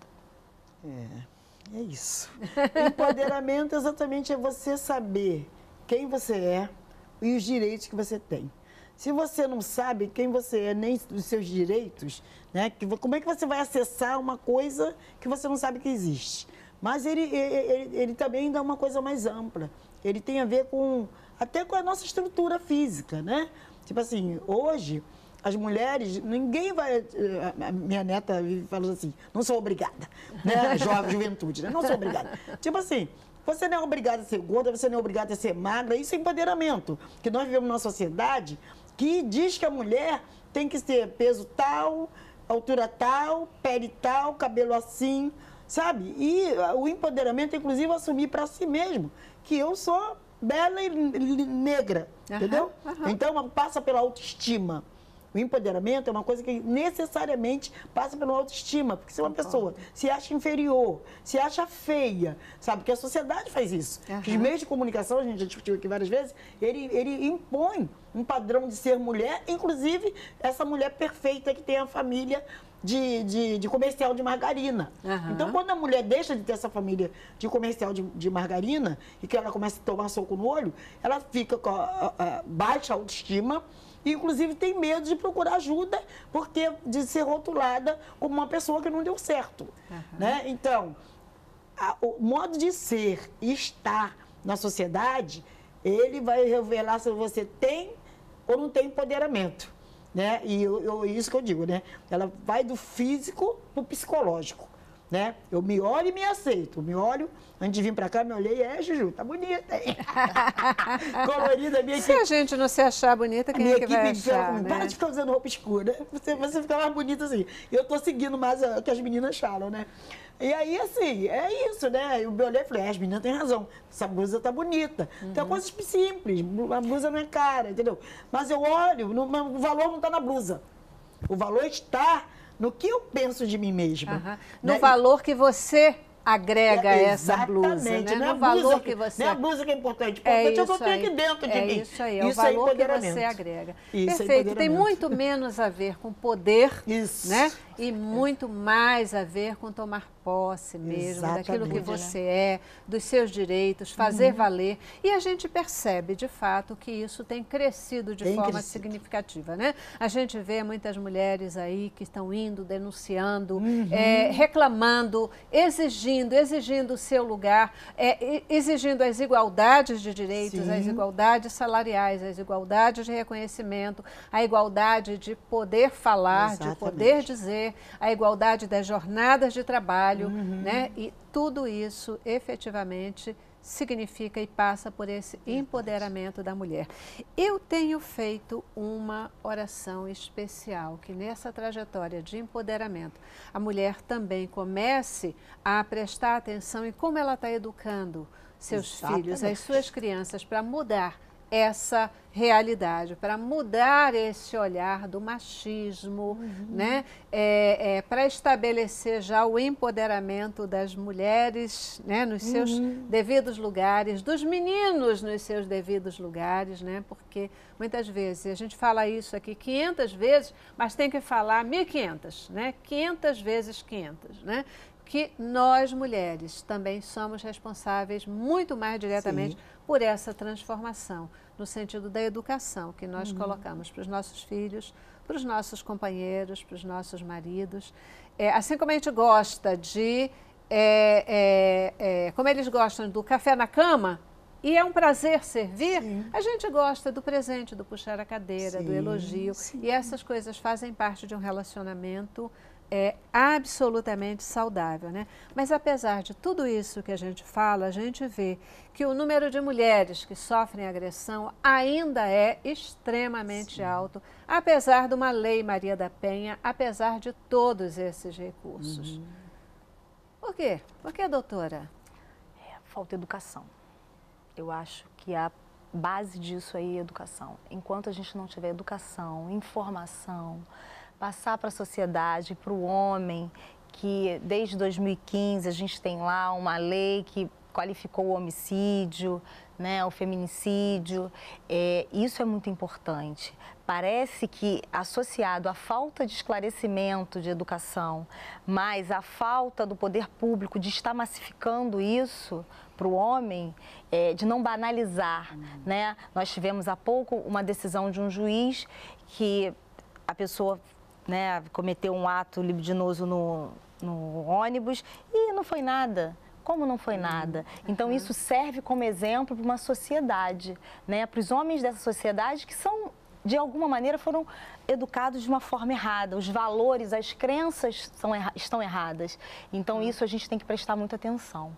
É. É isso. Empoderamento exatamente é você saber quem você é e os direitos que você tem. Se você não sabe quem você é, nem os seus direitos, né? Como é que você vai acessar uma coisa que você não sabe que existe? Mas ele, ele, ele também dá uma coisa mais ampla. Ele tem a ver com, até com a nossa estrutura física, né? Tipo assim, hoje, as mulheres, ninguém vai... A minha neta falou assim, não sou obrigada, né? Jovem, juventude, né? Não sou obrigada. Tipo assim, você não é obrigada a ser gorda, você não é obrigada a ser magra, isso é empoderamento. Porque nós vivemos numa sociedade que diz que a mulher tem que ter peso tal, altura tal, pele tal, cabelo assim, sabe? E o empoderamento, inclusive, assumir para si mesmo que eu sou bela e negra, uhum, entendeu? Uhum. Então, passa pela autoestima. O empoderamento é uma coisa que necessariamente passa pela autoestima, porque se uma pessoa se acha inferior, se acha feia, sabe? Porque a sociedade faz isso. Uhum. Os meios de comunicação, a gente já discutiu aqui várias vezes, ele, ele impõe um padrão de ser mulher, inclusive essa mulher perfeita que tem a família de, de, de comercial de margarina. Uhum. Então, quando a mulher deixa de ter essa família de comercial de, de margarina e que ela começa a tomar soco no olho, ela fica com a, a, a baixa autoestima, inclusive tem medo de procurar ajuda porque de ser rotulada como uma pessoa que não deu certo, uhum. né? Então, a, o modo de ser e estar na sociedade, ele vai revelar se você tem ou não tem empoderamento, né? E eu, eu, isso que eu digo, né? Ela vai do físico para o psicológico, né? Eu me olho e me aceito. Eu me olho, antes de vir pra cá, me olhei, é, Juju, tá bonita, hein? Colorida, minha equipe. Se a gente não se achar bonita, quem é que vai achar, né? Para de ficar usando roupa escura, você, você fica mais bonita assim. Eu tô seguindo mais o que as meninas falam, né? E aí, assim, é isso, né? Eu me olhei e falei, as meninas têm razão, essa blusa tá bonita. Uhum. Então, coisas simples, a blusa não é cara, entendeu? Mas eu olho, no, o valor não tá na blusa. O valor está no que eu penso de mim mesma. Uhum. No né? valor que você agrega é, essa blusa, né? Não é o valor que, que você... Não é a blusa que é importante, importante é, é o que eu tenho aqui dentro de é mim. É isso aí, é o valor é que você agrega. Isso. Perfeito, é tem muito menos a ver com poder, isso, né? E muito mais a ver com tomar posse mesmo, exatamente, daquilo que você é, dos seus direitos, fazer uhum. valer. E a gente percebe, de fato, que isso tem crescido de tem forma crescido. significativa, né? A gente vê muitas mulheres aí que estão indo, denunciando, uhum. é, reclamando, exigindo, exigindo o seu lugar, é, exigindo as igualdades de direitos, sim, as igualdades salariais, as igualdades de reconhecimento, a igualdade de poder falar, exatamente, de poder dizer, a igualdade das jornadas de trabalho, uhum, né? E tudo isso efetivamente significa e passa por esse empoderamento da mulher. Eu tenho feito uma oração especial, que nessa trajetória de empoderamento, a mulher também comece a prestar atenção em como ela está educando seus, exatamente, filhos, as suas crianças, para mudar essa realidade, para mudar esse olhar do machismo, uhum, né? É, é, para estabelecer já o empoderamento das mulheres, né? Nos seus, uhum, devidos lugares, dos meninos nos seus devidos lugares, né? Porque muitas vezes, a gente fala isso aqui quinhentas vezes, mas tem que falar mil e quinhentas, né? quinhentas vezes quinhentas, né? Que nós, mulheres, também somos responsáveis muito mais diretamente, sim, por essa transformação, no sentido da educação que nós, uhum, colocamos para os nossos filhos, para os nossos companheiros, para os nossos maridos. É, assim como a gente gosta de... É, é, é, como eles gostam do café na cama, e é um prazer servir, sim, a gente gosta do presente, do puxar a cadeira, sim, do elogio. Sim. E essas coisas fazem parte de um relacionamento é absolutamente saudável, né? Mas apesar de tudo isso que a gente fala, a gente vê que o número de mulheres que sofrem agressão ainda é extremamente, sim, alto, apesar de uma Lei Maria da Penha, apesar de todos esses recursos. Uhum. Por quê? Por quê, doutora? É, falta educação. Eu acho que a base disso aí é educação. Enquanto a gente não tiver educação, informação, passar para a sociedade, para o homem, que desde dois mil e quinze a gente tem lá uma lei que qualificou o homicídio, né, o feminicídio. É, isso é muito importante. Parece que associado à falta de esclarecimento, de educação, mas à falta do poder público de estar massificando isso para o homem, é, de não banalizar, hum, né? Nós tivemos há pouco uma decisão de um juiz que a pessoa, né, cometeu um ato libidinoso no, no ônibus e não foi nada. Como não foi nada? Então, uhum, isso serve como exemplo para uma sociedade, né, para os homens dessa sociedade que são, de alguma maneira, foram educados de uma forma errada. Os valores, as crenças são erra- estão erradas. Então, uhum, isso a gente tem que prestar muita atenção.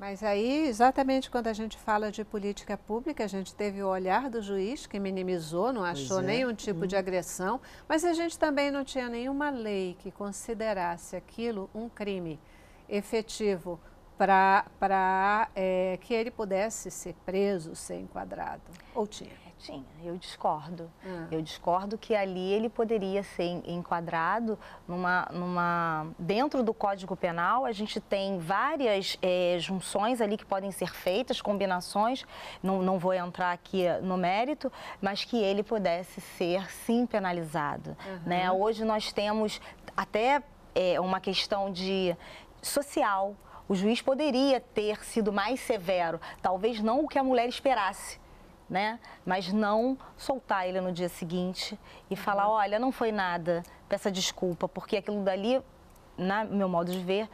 Mas aí, exatamente quando a gente fala de política pública, a gente teve o olhar do juiz que minimizou, não achou é. nenhum tipo hum. de agressão, mas a gente também não tinha nenhuma lei que considerasse aquilo um crime efetivo para para é, que ele pudesse ser preso, ser enquadrado. Ou tinha? Tinha, eu discordo. Ah. Eu discordo que ali ele poderia ser enquadrado numa, numa... Dentro do Código Penal, a gente tem várias é, junções ali que podem ser feitas, combinações, não, não vou entrar aqui no mérito, mas que ele pudesse ser, sim, penalizado. Uhum. Né? Hoje nós temos até é, uma questão de social. O juiz poderia ter sido mais severo, talvez não o que a mulher esperasse, né? Mas não soltar ele no dia seguinte e falar, olha, não foi nada, peça desculpa, porque aquilo dali, no meu modo de ver,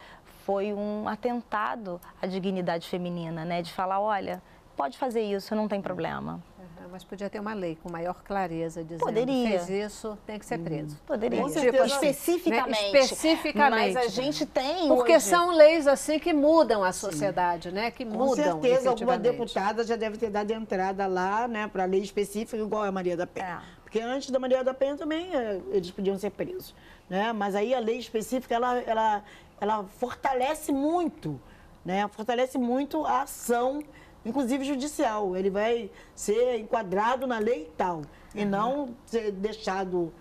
foi um atentado à dignidade feminina, né? De falar, olha, pode fazer isso, não tem problema. Mas podia ter uma lei com maior clareza dizendo, poderia, fez isso, tem que ser preso. Hum, poderia. Com certeza, tipo, especificamente. Né? Especificamente. Mas a gente tem Porque hoje... são leis assim que mudam a sociedade, sim, né? Que mudam, com certeza, alguma deputada já deve ter dado entrada lá, né? Para lei específica, igual a Maria da Penha. É. Porque antes da Maria da Penha também eles podiam ser presos, né? Mas aí a lei específica, ela, ela, ela fortalece muito, né? Fortalece muito a ação, inclusive judicial, ele vai ser enquadrado na lei e tal, uhum, e não ser deixado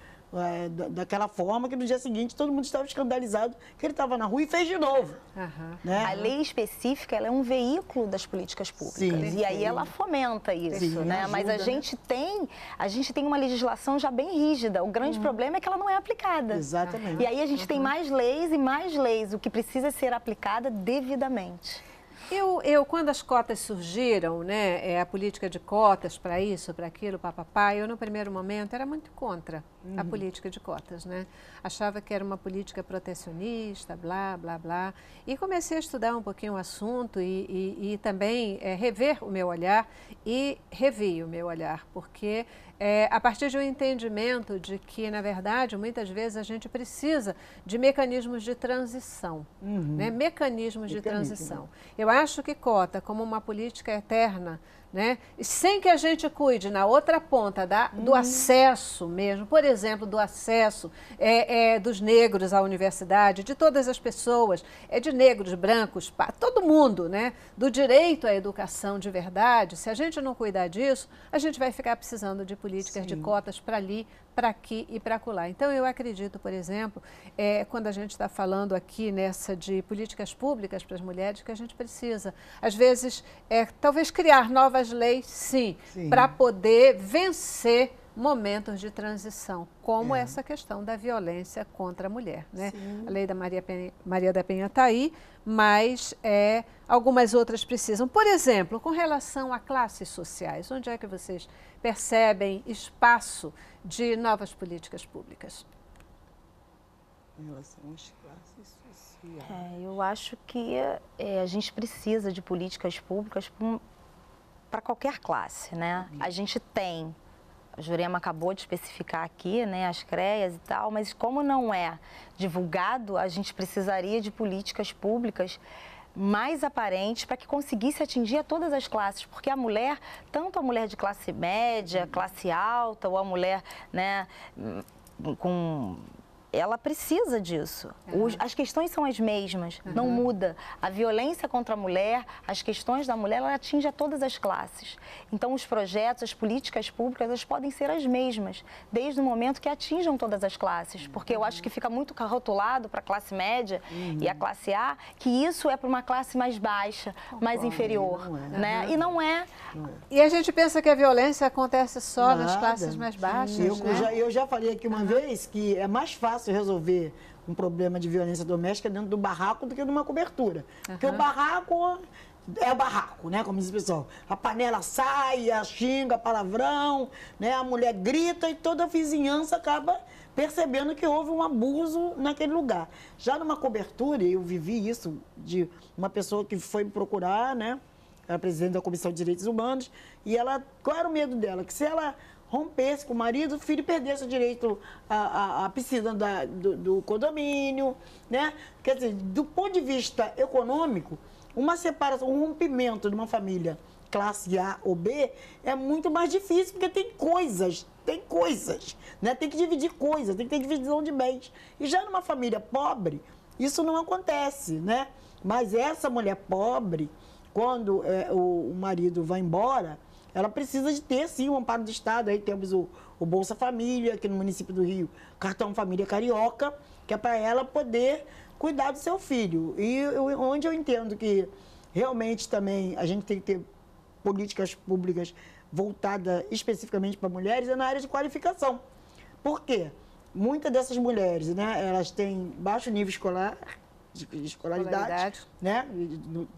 é, daquela forma que no dia seguinte todo mundo estava escandalizado que ele estava na rua e fez de novo. Uhum. Né? A lei específica ela é um veículo das políticas públicas. Sim. E aí ela fomenta isso. Sim, né? Ajuda, mas a gente, né? tem, a gente tem uma legislação já bem rígida. O grande uhum. problema é que ela não é aplicada. Exatamente. E aí a gente uhum. tem mais leis e mais leis, o que precisa ser aplicada devidamente. Eu, eu, quando as cotas surgiram, né, é, a política de cotas para isso, para aquilo, papapá, eu no primeiro momento era muito contra uhum. a política de cotas, né? Achava que era uma política protecionista, blá, blá, blá. E comecei a estudar um pouquinho o assunto e, e, e também é, rever o meu olhar e revi o meu olhar, porque é, a partir de um entendimento de que, na verdade, muitas vezes a gente precisa de mecanismos de transição, uhum. né? Mecanismos de transição. Eu acho que cota como uma política eterna, né? Sem que a gente cuide na outra ponta da, do uhum. acesso mesmo, por exemplo, do acesso é, é, dos negros à universidade, de todas as pessoas, é, de negros, brancos, pá, todo mundo, né? Do direito à educação de verdade, se a gente não cuidar disso, a gente vai ficar precisando de políticas Sim. de cotas para ali, para aqui e para acolá. Então, eu acredito, por exemplo, é, quando a gente está falando aqui nessa de políticas públicas para as mulheres, que a gente precisa, às vezes, é, talvez criar novas As leis, sim, sim. para poder vencer momentos de transição, como é. Essa questão da violência contra a mulher. Né? A lei da Maria, Penha, Maria da Penha está aí, mas é, algumas outras precisam. Por exemplo, com relação a classes sociais, onde é que vocês percebem espaço de novas políticas públicas? Em relação às classes sociais. É, eu acho que é, a gente precisa de políticas públicas para para qualquer classe, né? A gente tem, a Jurema acabou de especificar aqui, né, as CREAS e tal, mas como não é divulgado, a gente precisaria de políticas públicas mais aparentes para que conseguisse atingir a todas as classes, porque a mulher, tanto a mulher de classe média, classe alta, ou a mulher, né, com... ela precisa disso. Os, as questões são as mesmas, uhum. não muda. A violência contra a mulher, as questões da mulher, ela atinge a todas as classes. Então, os projetos, as políticas públicas, elas podem ser as mesmas, desde o momento que atinjam todas as classes. Porque eu acho que fica muito rotulado para a classe média uhum. e a classe A, que isso é para uma classe mais baixa, oh, mais bom, inferior. Não é, né? Não é. E não é. E a gente pensa que a violência acontece só Nada. Nas classes mais baixas. Eu, né? eu, já, eu já falei aqui uma uhum. vez que é mais fácil resolver um problema de violência doméstica dentro do barraco do que numa cobertura. Uhum. Porque o barraco é barraco, né? Como diz o pessoal. A panela sai, a xinga, palavrão, né? A mulher grita e toda a vizinhança acaba percebendo que houve um abuso naquele lugar. Já numa cobertura, eu vivi isso de uma pessoa que foi me procurar, né? Era presidente da Comissão de Direitos Humanos, e ela, qual era o medo dela? Que se ela rompesse com o marido, o filho perdesse o direito à, à, à piscina da, do, do condomínio, né? Quer dizer, do ponto de vista econômico, uma separação, um rompimento de uma família classe A ou B é muito mais difícil, porque tem coisas, tem coisas, né? Tem que dividir coisas, tem que ter divisão de bens. E já numa família pobre, isso não acontece, né? Mas essa mulher pobre, quando é, o, o marido vai embora, ela precisa de ter, sim, um amparo do Estado. Aí temos o, o Bolsa Família, aqui no município do Rio, Cartão Família Carioca, que é para ela poder cuidar do seu filho. E eu, onde eu entendo que realmente também a gente tem que ter políticas públicas voltadas especificamente para mulheres é na área de qualificação. Por quê? Muitas dessas mulheres, né, elas têm baixo nível escolar, de escolaridade, escolaridade. Né,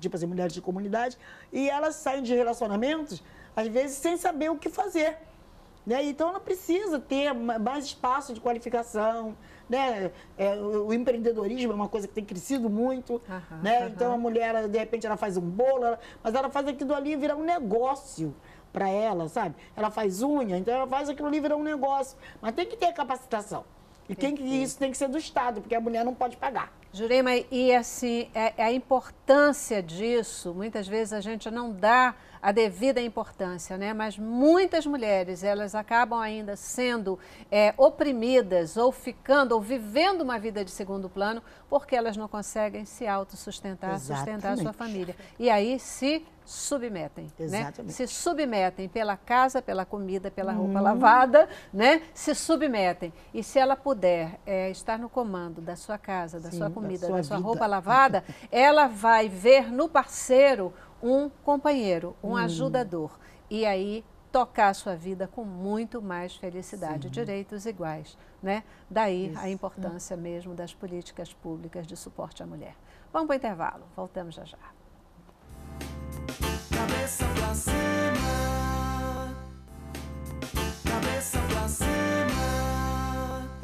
tipo assim, mulheres de comunidade, e elas saem de relacionamentos às vezes sem saber o que fazer, né? Então ela precisa ter mais espaço de qualificação, né? É, o empreendedorismo é uma coisa que tem crescido muito, uhum, né? Uhum. Então a mulher, de repente, ela faz um bolo, ela, mas ela faz aquilo ali virar um negócio para ela, sabe? Ela faz unha, então ela faz aquilo ali virar um negócio, mas tem que ter capacitação. E tem que, isso tem que ser do Estado, porque a mulher não pode pagar. Jurema, e assim, é, é a importância disso, muitas vezes a gente não dá a devida importância, né? Mas muitas mulheres, elas acabam ainda sendo é, oprimidas ou ficando ou vivendo uma vida de segundo plano porque elas não conseguem se autossustentar, Exatamente. sustentar a sua família. E aí se submetem, Exatamente. né? Se submetem pela casa, pela comida, pela roupa hum. lavada, né? Se submetem. E se ela puder é, estar no comando da sua casa, da Sim, sua comida, da sua, da sua roupa lavada, ela vai ver no parceiro um companheiro, um hum. ajudador. E aí tocar a sua vida com muito mais felicidade, Sim. direitos iguais, né? Daí Isso. a importância hum. mesmo das políticas públicas de suporte à mulher. Vamos para o intervalo, voltamos já já. Cabeça pra cima, cabeça pra cima.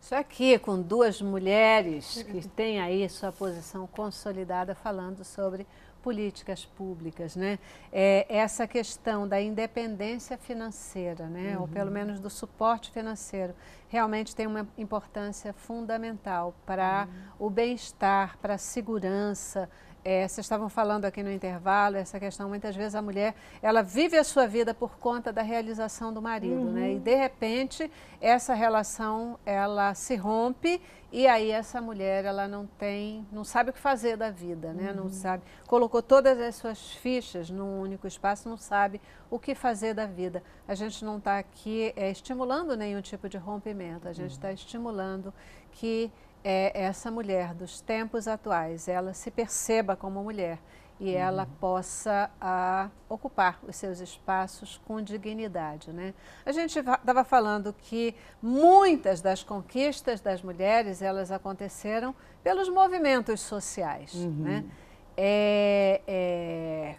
Isso aqui com duas mulheres que têm aí sua posição consolidada falando sobre políticas públicas, né? É, essa questão da independência financeira, né? Uhum. Ou pelo menos do suporte financeiro, realmente tem uma importância fundamental para uhum. o bem-estar, para a segurança. É, vocês estavam falando aqui no intervalo, essa questão, muitas vezes a mulher, ela vive a sua vida por conta da realização do marido, uhum. né? E de repente, essa relação, ela se rompe e aí essa mulher, ela não tem, não sabe o que fazer da vida, né? Uhum. Não sabe, colocou todas as suas fichas num único espaço, não sabe o que fazer da vida. A gente não está aqui é, estimulando nenhum tipo de rompimento, a gente está uhum. estimulando que... É, essa mulher dos tempos atuais, ela se perceba como mulher e uhum. ela possa a, ocupar os seus espaços com dignidade, né? A gente estava falando que muitas das conquistas das mulheres, elas aconteceram pelos movimentos sociais, uhum. né? É, é,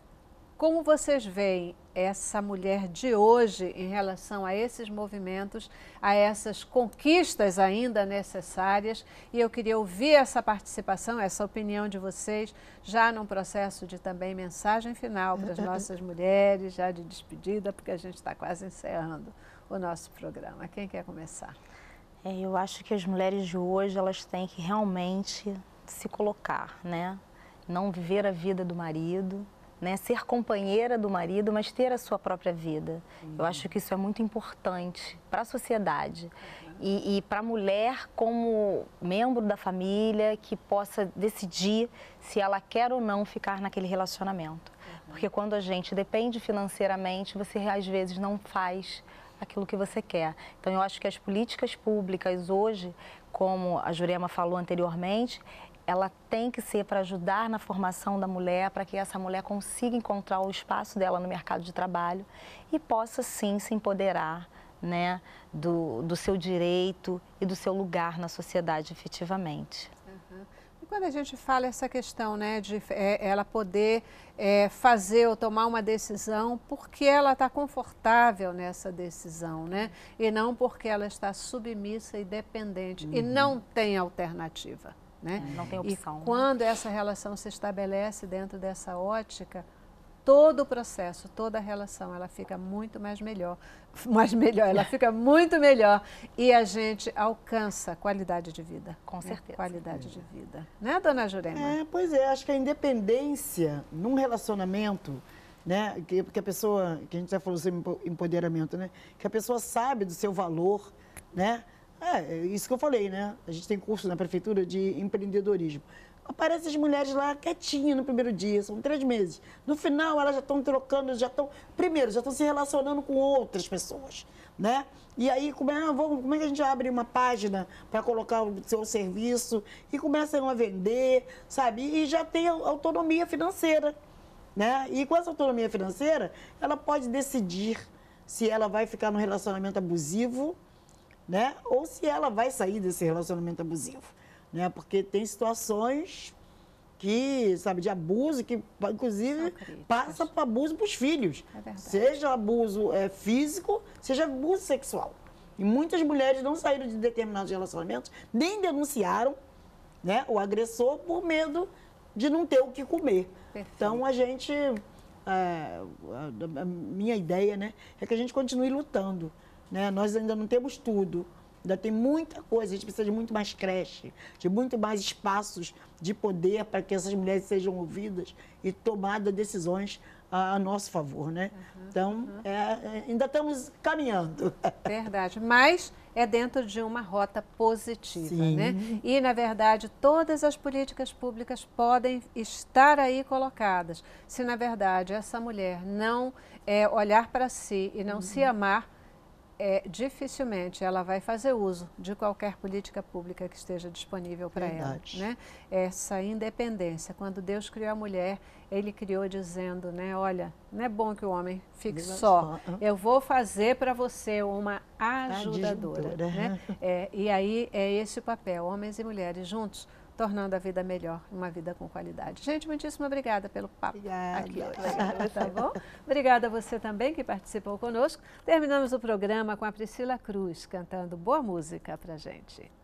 como vocês veem essa mulher de hoje em relação a esses movimentos, a essas conquistas ainda necessárias, e eu queria ouvir essa participação, essa opinião de vocês, já num processo de também mensagem final para as nossas mulheres, já de despedida, porque a gente está quase encerrando o nosso programa. Quem quer começar? É, eu acho que as mulheres de hoje, elas têm que realmente se colocar, né? Não viver a vida do marido, né, ser companheira do marido, mas ter a sua própria vida. Uhum. Eu acho que isso é muito importante para a sociedade uhum. e, e para a mulher como membro da família que possa decidir se ela quer ou não ficar naquele relacionamento. Uhum. Porque quando a gente depende financeiramente, você às vezes não faz aquilo que você quer. Então eu acho que as políticas públicas hoje, como a Jurema falou anteriormente, ela tem que ser para ajudar na formação da mulher, para que essa mulher consiga encontrar o espaço dela no mercado de trabalho e possa sim se empoderar, né, do, do seu direito e do seu lugar na sociedade efetivamente. Uhum. E quando a gente fala essa questão, né, de é, ela poder é, fazer ou tomar uma decisão porque ela está confortável nessa decisão, né, e não porque ela está submissa e dependente uhum. e não tem alternativa. Né? Não tem opção. E quando essa relação se estabelece dentro dessa ótica, todo o processo, toda a relação, ela fica muito mais melhor, mais melhor, ela fica muito melhor e a gente alcança qualidade de vida. Com certeza. Né? Qualidade de vida. Né, dona Jurema? É, pois é, acho que a independência num relacionamento, né, que, que a pessoa, que a gente já falou sobre empoderamento, né, que a pessoa sabe do seu valor, né? É, isso que eu falei, né? A gente tem curso na prefeitura de empreendedorismo. Aparecem as mulheres lá quietinhas no primeiro dia, são três meses. No final, elas já estão trocando, já estão... Primeiro, já estão se relacionando com outras pessoas, né? E aí, como é, como é que a gente abre uma página para colocar o seu serviço e começam a vender, sabe? E já tem autonomia financeira, né? E com essa autonomia financeira, ela pode decidir se ela vai ficar num relacionamento abusivo, né? Ou se ela vai sair desse relacionamento abusivo, né? Porque tem situações que, sabe, de abuso, que inclusive passa para abuso para os filhos. É seja abuso é, físico, seja abuso sexual. E muitas mulheres não saíram de determinados relacionamentos, nem denunciaram, né, o agressor por medo de não ter o que comer. Perfeito. Então a gente, é, a minha ideia, né, é que a gente continue lutando. Né? Nós ainda não temos tudo, ainda tem muita coisa, a gente precisa de muito mais creche, de muito mais espaços de poder para que essas mulheres sejam ouvidas e tomadas decisões a, a nosso favor, né? Uhum, então, uhum. É, ainda estamos caminhando. Verdade, mas é dentro de uma rota positiva, sim, né? E, na verdade, todas as políticas públicas podem estar aí colocadas. Se, na verdade, essa mulher não é, olhar para si e não uhum. se amar, é, dificilmente ela vai fazer uso de qualquer política pública que esteja disponível para ela, né? Essa independência, quando Deus criou a mulher, Ele criou dizendo, né, olha, não é bom que o homem fique só, eu vou fazer para você uma ajudadora, ajudadora. Né? É, e aí é esse o papel, homens e mulheres juntos, tornando a vida melhor, uma vida com qualidade. Gente, muitíssimo obrigada pelo papo obrigada. Aqui hoje, tá bom? Obrigada a você também que participou conosco. Terminamos o programa com a Priscila Cruz cantando boa música pra gente.